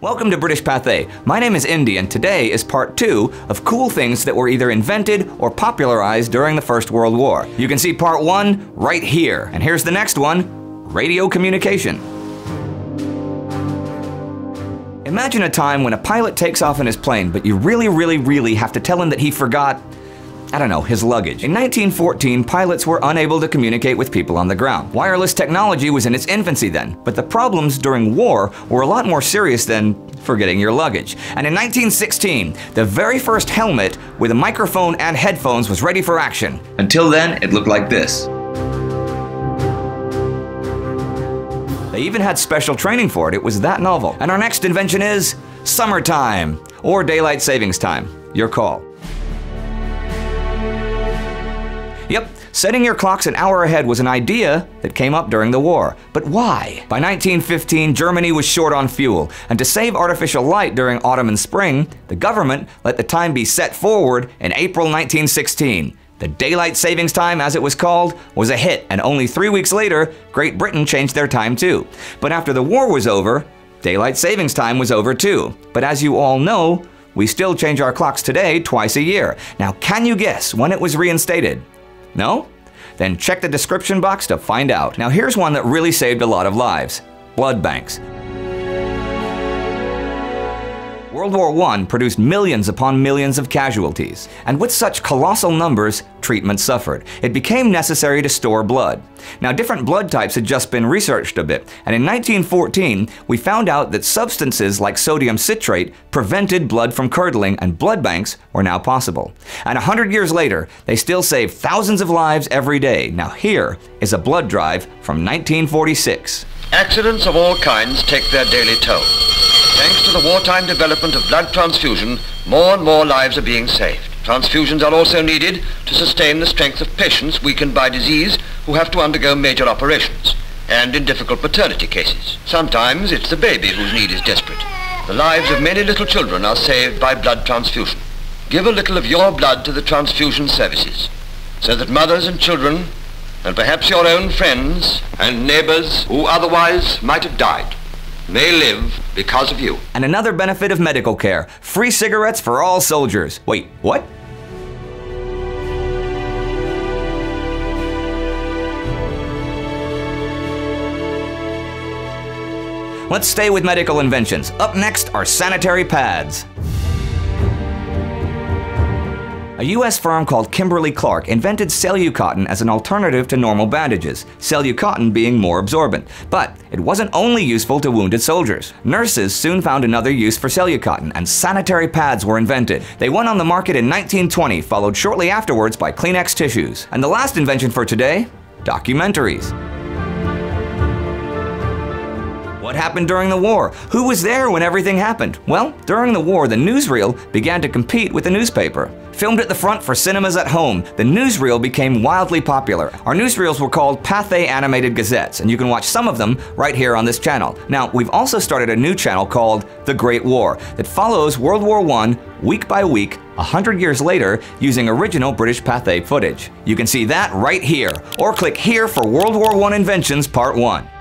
Welcome to British Pathé. My name is Indy, and today is part 2 of cool things that were either invented or popularized during the First World War. You can see part 1 right here. And here's the next one, radio communication. Imagine a time when a pilot takes off in his plane, but you really have to tell him that he forgot, I don't know, his luggage. In 1914, pilots were unable to communicate with people on the ground. Wireless technology was in its infancy then, but the problems during war were a lot more serious than forgetting your luggage. And in 1916, the very first helmet with a microphone and headphones was ready for action. Until then, it looked like this. They even had special training for it. It was that novel. And our next invention is summertime or daylight savings time. Your call. Yep, setting your clocks an hour ahead was an idea that came up during the war. But why? By 1915, Germany was short on fuel, and to save artificial light during autumn and spring, the government let the time be set forward in April 1916. The daylight savings time, as it was called, was a hit, and only 3 weeks later, Great Britain changed their time too. But after the war was over, daylight savings time was over too. But as you all know, we still change our clocks today twice a year. Now, can you guess when it was reinstated? No? Then check the description box to find out. Now here's one that really saved a lot of lives. Blood banks. World War I produced millions upon millions of casualties, and with such colossal numbers, treatment suffered. It became necessary to store blood. Now, different blood types had just been researched a bit, and in 1914, we found out that substances like sodium citrate prevented blood from curdling, and blood banks were now possible. And 100 years later, they still save thousands of lives every day. Now, here is a blood drive from 1946. Accidents of all kinds take their daily toll. Thanks to the wartime development of blood transfusion, more and more lives are being saved. Transfusions are also needed to sustain the strength of patients weakened by disease who have to undergo major operations, and in difficult maternity cases. Sometimes it's the baby whose need is desperate. The lives of many little children are saved by blood transfusion. Give a little of your blood to the transfusion services, so that mothers and children, and perhaps your own friends and neighbors who otherwise might have died, may live because of you. And another benefit of medical care, free cigarettes for all soldiers. Wait, what? Let's stay with medical inventions. Up next are sanitary pads. A US firm called Kimberly Clark invented Cellucotton as an alternative to normal bandages, Cellucotton being more absorbent. But it wasn't only useful to wounded soldiers. Nurses soon found another use for Cellucotton, and sanitary pads were invented. They went on the market in 1920, followed shortly afterwards by Kleenex tissues. And the last invention for today, documentaries. What happened during the war? Who was there when everything happened? Well, during the war, the newsreel began to compete with the newspaper. Filmed at the front for cinemas at home, the newsreel became wildly popular. Our newsreels were called Pathé Animated Gazettes, and you can watch some of them right here on this channel. Now, we've also started a new channel called The Great War that follows World War I week by week, 100 years later, using original British Pathé footage. You can see that right here, or click here for World War I Inventions Part 1.